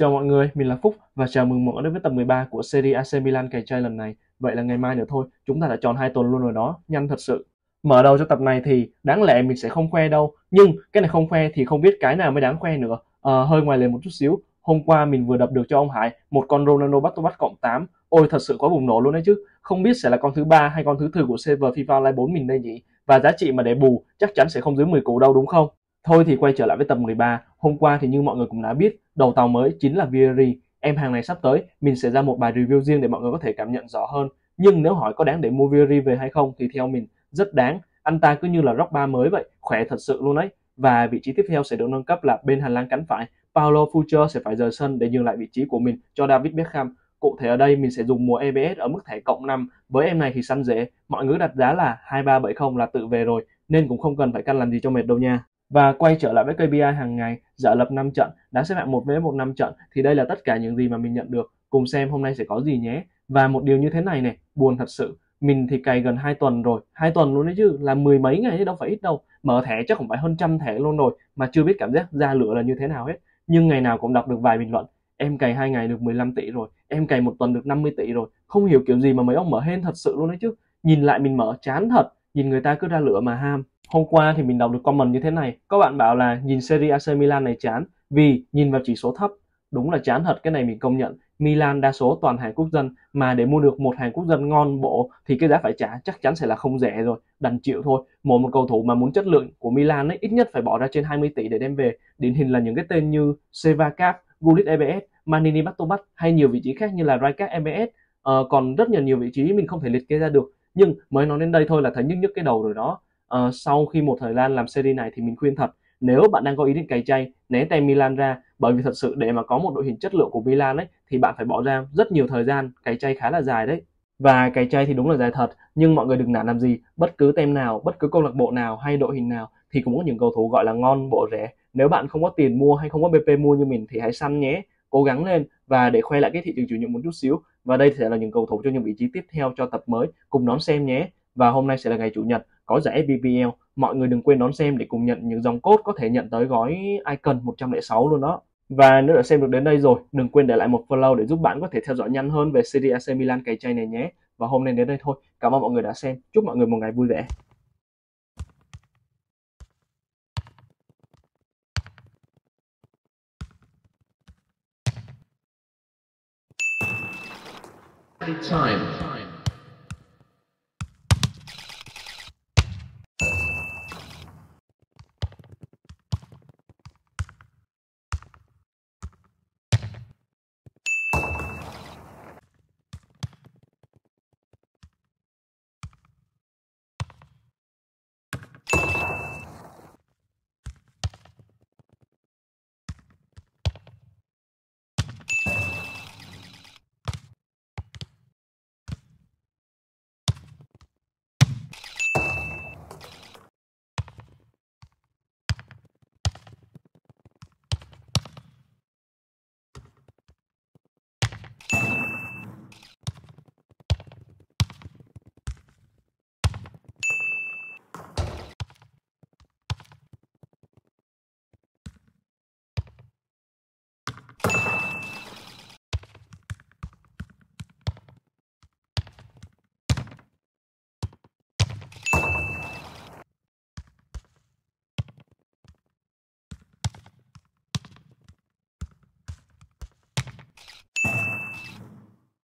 Chào mọi người, mình là Phúc và chào mừng mọi người đến với tập 13 của series AC Milan cày chay lần này. Vậy là ngày mai nữa thôi, chúng ta đã tròn 2 tuần luôn rồi đó, nhanh thật sự. Mở đầu cho tập này thì đáng lẽ mình sẽ không khoe đâu, nhưng cái này không khoe thì không biết cái nào mới đáng khoe nữa. Hơi ngoài lề một chút xíu, hôm qua mình vừa đập được cho ông Hải một con Ronaldo Batobac cộng 8. Ôi thật sự quá bùng nổ luôn đấy chứ, không biết sẽ là con thứ 3 hay con thứ 4 của server FIFA Online 4 mình đây nhỉ. Và giá trị mà để bù chắc chắn sẽ không dưới 10 củ đâu đúng không? Thôi thì quay trở lại với tập 13, hôm qua thì như mọi người cũng đã biết, đầu tàu mới chính là Vieri. Em hàng này sắp tới, mình sẽ ra một bài review riêng để mọi người có thể cảm nhận rõ hơn. Nhưng nếu hỏi có đáng để mua Vieri về hay không thì theo mình, rất đáng. Anh ta cứ như là Rock 3 mới vậy, khỏe thật sự luôn ấy. Và vị trí tiếp theo sẽ được nâng cấp là bên hành lang cánh phải, Paolo Futcher sẽ phải rời sân để nhường lại vị trí của mình cho David Beckham. Cụ thể ở đây mình sẽ dùng mùa ABS ở mức thẻ cộng 5, với em này thì săn dễ, mọi người đặt giá là 2370 là tự về rồi, nên cũng không cần phải căn làm gì cho mệt đâu nha. Và quay trở lại với KPI hàng ngày, giả lập 5 trận, đá xếp hạng 1/5 trận thì đây là tất cả những gì mà mình nhận được. Cùng xem hôm nay sẽ có gì nhé. Và một điều như thế này này, buồn thật sự. Mình thì cày gần 2 tuần rồi, 2 tuần luôn đấy chứ, là mười mấy ngày chứ đâu phải ít đâu. Mở thẻ chắc cũng phải hơn 100 thẻ luôn rồi, mà chưa biết cảm giác ra lửa là như thế nào hết. Nhưng ngày nào cũng đọc được vài bình luận, em cày 2 ngày được 15 tỷ rồi, em cày 1 tuần được 50 tỷ rồi. Không hiểu kiểu gì mà mấy ông mở hên thật sự luôn đấy chứ. Nhìn lại mình mở chán thật, nhìn người ta cứ ra lửa mà ham. Hôm qua thì mình đọc được comment như thế này, có bạn bảo là nhìn series AC Milan này chán vì nhìn vào chỉ số thấp. Đúng là chán thật, cái này mình công nhận. Milan đa số toàn hàng quốc dân, mà để mua được một hàng quốc dân ngon bộ thì cái giá phải trả chắc chắn sẽ là không rẻ rồi, đành chịu thôi. Một cầu thủ mà muốn chất lượng của Milan ấy, ít nhất phải bỏ ra trên 20 tỷ để đem về. Điển hình là những cái tên như seva Kac, Gullit EBS, Manini Batobac hay nhiều vị trí khác như là Raikad EBS. Còn rất nhiều vị trí mình không thể liệt kê ra được, nhưng mới nói đến đây thôi là thấy nhức nhức cái đầu rồi đó. Sau khi một thời gian làm series này thì mình khuyên thật, nếu bạn đang có ý định cày chay, né tay Milan ra, bởi vì thật sự để mà có một đội hình chất lượng của Milan ấy thì bạn phải bỏ ra rất nhiều thời gian cày chay khá là dài đấy. Và cày chay thì đúng là dài thật, nhưng mọi người đừng nản làm gì, bất cứ team nào, bất cứ câu lạc bộ nào hay đội hình nào thì cũng có những cầu thủ gọi là ngon bộ rẻ. Nếu bạn không có tiền mua hay không có BP mua như mình thì hãy săn nhé, cố gắng lên. Và để khoe lại cái thị trường chủ nhiệm một chút xíu, và đây sẽ là những cầu thủ cho những vị trí tiếp theo cho tập mới, cùng đón xem nhé. Và hôm nay sẽ là ngày chủ nhật, có giải VPL, mọi người đừng quên đón xem để cùng nhận những dòng code có thể nhận tới gói Icon 106 luôn đó. Và nếu đã xem được đến đây rồi, đừng quên để lại một follow để giúp bạn có thể theo dõi nhanh hơn về series AC Milan cày chay này nhé. Và hôm nay đến đây thôi, cảm ơn mọi người đã xem, chúc mọi người một ngày vui vẻ. Time.